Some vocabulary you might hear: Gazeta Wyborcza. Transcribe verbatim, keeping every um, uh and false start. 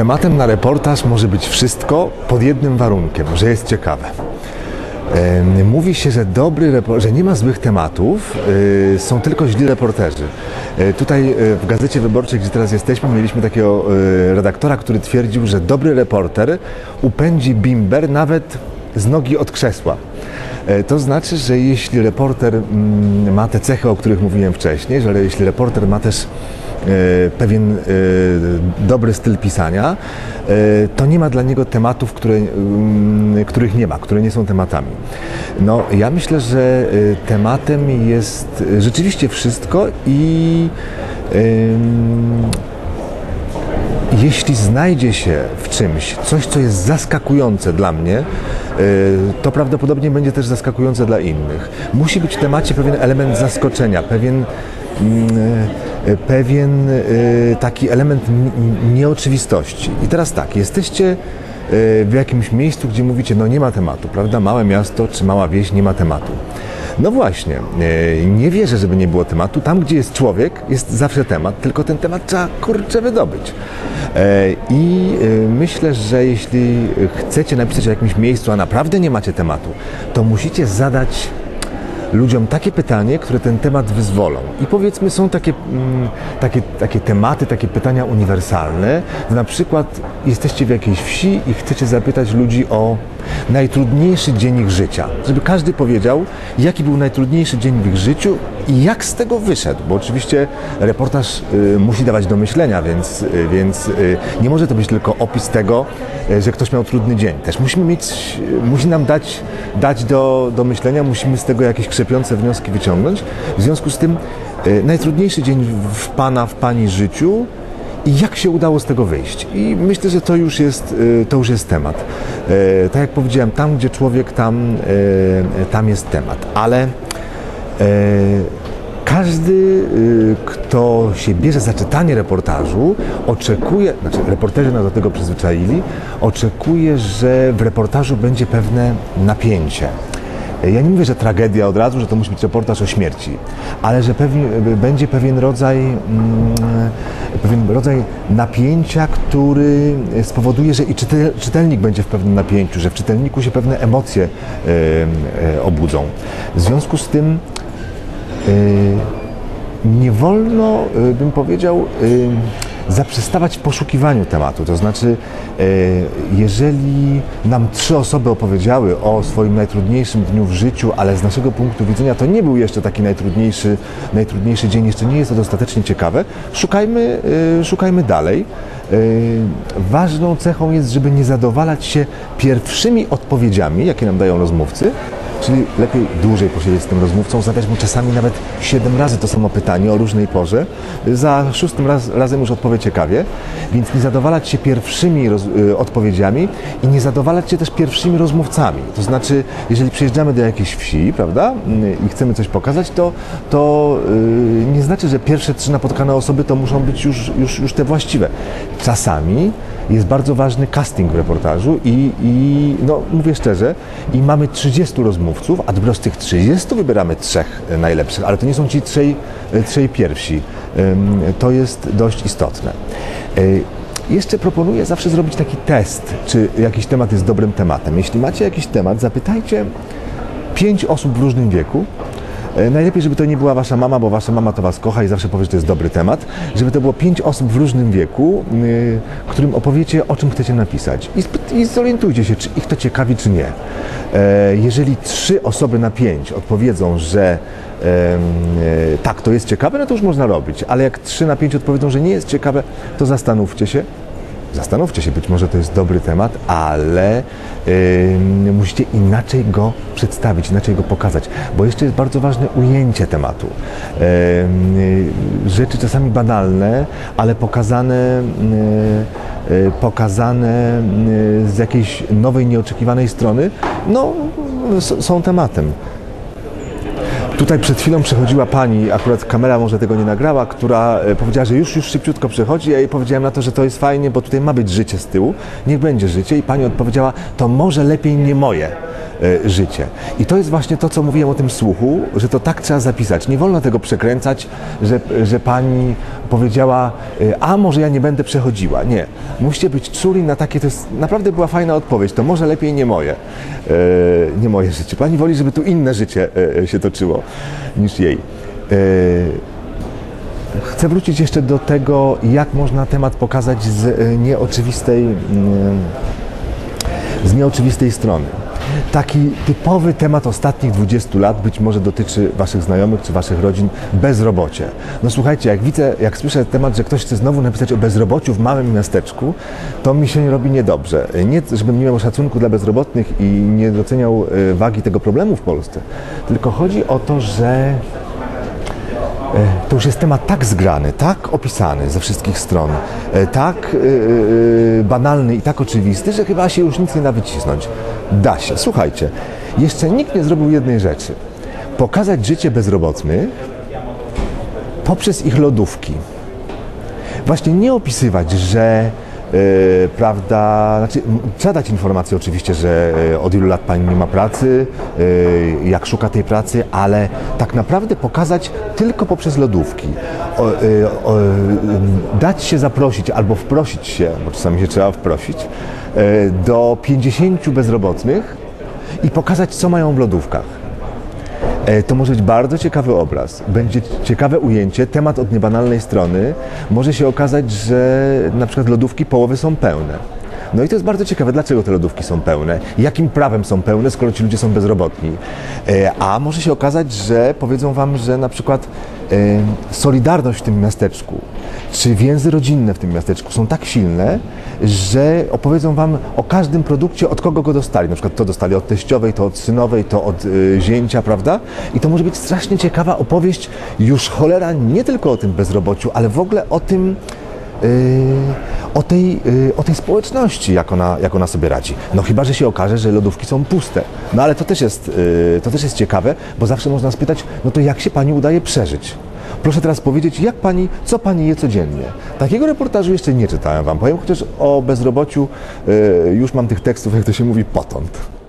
Tematem na reportaż może być wszystko pod jednym warunkiem, że jest ciekawe. Mówi się, że, dobry, że nie ma złych tematów, są tylko źli reporterzy. Tutaj w Gazecie Wyborczej, gdzie teraz jesteśmy, mieliśmy takiego redaktora, który twierdził, że dobry reporter upędzi bimber nawet z nogi od krzesła. To znaczy, że jeśli reporter ma te cechy, o których mówiłem wcześniej, że jeśli reporter ma też pewien dobry styl pisania, to nie ma dla niego tematów, które, których nie ma, które nie są tematami. No, ja myślę, że tematem jest rzeczywiście wszystko i jeśli znajdzie się w czymś coś, co jest zaskakujące dla mnie, to prawdopodobnie będzie też zaskakujące dla innych. Musi być w temacie pewien element zaskoczenia, pewien pewien taki element nieoczywistości. I teraz tak, jesteście w jakimś miejscu, gdzie mówicie, no nie ma tematu, prawda? Małe miasto czy mała wieś, nie ma tematu. No właśnie, nie wierzę, żeby nie było tematu. Tam, gdzie jest człowiek, jest zawsze temat, tylko ten temat trzeba, kurczę, wydobyć. I myślę, że jeśli chcecie napisać o jakimś miejscu, a naprawdę nie macie tematu, to musicie zadać ludziom takie pytanie, które ten temat wyzwolą. I powiedzmy, są takie, mm, takie, takie tematy, takie pytania uniwersalne. Na przykład jesteście w jakiejś wsi i chcecie zapytać ludzi o najtrudniejszy dzień ich życia. Żeby każdy powiedział, jaki był najtrudniejszy dzień w ich życiu i jak z tego wyszedł. Bo oczywiście reportaż y, musi dawać do myślenia, więc, y, więc y, nie może to być tylko opis tego, y, że ktoś miał trudny dzień. Też musimy mieć, y, musi nam dać, dać do, do myślenia, musimy z tego jakieś krzepiące wnioski wyciągnąć. W związku z tym y, najtrudniejszy dzień w Pana, w Pani życiu i jak się udało z tego wyjść. I myślę, że to już jest, y, to już jest temat. Y, tak jak powiedziałem, tam gdzie człowiek, tam, y, tam jest temat. Ale y, każdy, y, kto się bierze za czytanie reportażu, oczekuje, znaczy reporterzy nas do tego przyzwyczaili, oczekuje, że w reportażu będzie pewne napięcie. Ja nie mówię, że tragedia od razu, że to musi być reportaż o śmierci, ale że pewien, będzie pewien rodzaj, mm, pewien rodzaj napięcia, który spowoduje, że i czytel, czytelnik będzie w pewnym napięciu, że w czytelniku się pewne emocje y, y, obudzą. W związku z tym y, nie wolno, y, bym powiedział, y, zaprzestawać w poszukiwaniu tematu. To znaczy, jeżeli nam trzy osoby opowiedziały o swoim najtrudniejszym dniu w życiu, ale z naszego punktu widzenia to nie był jeszcze taki najtrudniejszy, najtrudniejszy dzień, jeszcze nie jest to dostatecznie ciekawe, szukajmy, szukajmy dalej. Ważną cechą jest, żeby nie zadowalać się pierwszymi odpowiedziami, jakie nam dają rozmówcy, czyli lepiej dłużej posiedzieć z tym rozmówcą, zadać mu czasami nawet siedem razy to samo pytanie o różnej porze. Za szóstym raz, razem już odpowie ciekawie, więc nie zadowalać się pierwszymi roz, y, odpowiedziami i nie zadowalać się też pierwszymi rozmówcami. To znaczy, jeżeli przyjeżdżamy do jakiejś wsi, prawda, y, i chcemy coś pokazać, to, to y, nie znaczy, że pierwsze trzy napotkane osoby to muszą być już, już, już te właściwe. Czasami jest bardzo ważny casting w reportażu i, i no, mówię szczerze, i mamy trzydziestu rozmówców, a z tych trzydziestu wybieramy trzech najlepszych, ale to nie są ci trzej, trzej pierwsi. To jest dość istotne. Jeszcze proponuję zawsze zrobić taki test, czy jakiś temat jest dobrym tematem. Jeśli macie jakiś temat, zapytajcie pięć osób w różnym wieku. Najlepiej, żeby to nie była wasza mama, bo wasza mama to was kocha i zawsze powie, że to jest dobry temat. Żeby to było pięć osób w różnym wieku, yy, którym opowiecie, o czym chcecie napisać. I, i zorientujcie się, czy ich to ciekawi, czy nie. E, jeżeli trzy osoby na pięć odpowiedzą, że e, e, tak, to jest ciekawe, no to już można robić. Ale jak trzy na pięć odpowiedzą, że nie jest ciekawe, to zastanówcie się. Zastanówcie się, być może to jest dobry temat, ale yy, musicie inaczej go przedstawić, inaczej go pokazać, bo jeszcze jest bardzo ważne ujęcie tematu. Yy, rzeczy czasami banalne, ale pokazane, yy, yy, pokazane yy, z jakiejś nowej, nieoczekiwanej strony, no, są tematem. Tutaj przed chwilą przechodziła pani, akurat kamera może tego nie nagrała, która powiedziała, że już, już szybciutko przechodzi. Ja jej powiedziałem na to, że to jest fajnie, bo tutaj ma być życie z tyłu, niech będzie życie. I pani odpowiedziała, to może lepiej nie moje. życie. I to jest właśnie to, co mówiłem o tym słuchu, że to tak trzeba zapisać. Nie wolno tego przekręcać, że, że pani powiedziała, a może ja nie będę przechodziła. Nie. Musicie być czuli na takie, to jest, naprawdę była fajna odpowiedź, to może lepiej nie moje. Nie moje życie. Pani woli, żeby tu inne życie się toczyło niż jej. Chcę wrócić jeszcze do tego, jak można temat pokazać z nieoczywistej, z nieoczywistej strony. Taki typowy temat ostatnich dwudziestu lat być może dotyczy waszych znajomych czy waszych rodzin: bezrobocie. No słuchajcie, jak widzę, jak słyszę temat, że ktoś chce znowu napisać o bezrobociu w małym miasteczku, to mi się robi niedobrze. Nie, żebym nie miał szacunku dla bezrobotnych i nie doceniał wagi tego problemu w Polsce, tylko chodzi o to, że to już jest temat tak zgrany, tak opisany ze wszystkich stron, tak yy, banalny i tak oczywisty, że chyba się już nic nie da wycisnąć. Da się. Słuchajcie, jeszcze nikt nie zrobił jednej rzeczy. Pokazać życie bezrobotnych poprzez ich lodówki. Właśnie nie opisywać, że Yy, prawda, znaczy, trzeba dać informację oczywiście, że yy, od ilu lat pani nie ma pracy, yy, jak szuka tej pracy, ale tak naprawdę pokazać tylko poprzez lodówki. O, yy, o, yy, dać się zaprosić albo wprosić się, bo czasami się trzeba wprosić, yy, do pięćdziesięciu bezrobotnych i pokazać, co mają w lodówkach. To może być bardzo ciekawy obraz, będzie ciekawe ujęcie, temat od niebanalnej strony. Może się okazać, że na przykład lodówki połowy są pełne. No i to jest bardzo ciekawe, dlaczego te lodówki są pełne, jakim prawem są pełne, skoro ci ludzie są bezrobotni. A może się okazać, że powiedzą wam, że na przykład solidarność w tym miasteczku, czy więzy rodzinne w tym miasteczku są tak silne, że opowiedzą wam o każdym produkcie, od kogo go dostali. Na przykład to dostali od teściowej, to od synowej, to od y, zięcia, prawda? I to może być strasznie ciekawa opowieść, już cholera, nie tylko o tym bezrobociu, ale w ogóle o tym, y, o, tej, y, o tej społeczności, jak ona, jak ona sobie radzi. No chyba że się okaże, że lodówki są puste. No ale to też jest, y, to też jest ciekawe, bo zawsze można spytać, no to jak się pani udaje przeżyć? Proszę teraz powiedzieć, jak pani, co pani je codziennie. Takiego reportażu jeszcze nie czytałem wam, powiem, chociaż o bezrobociu yy, już mam tych tekstów, jak to się mówi, potąd.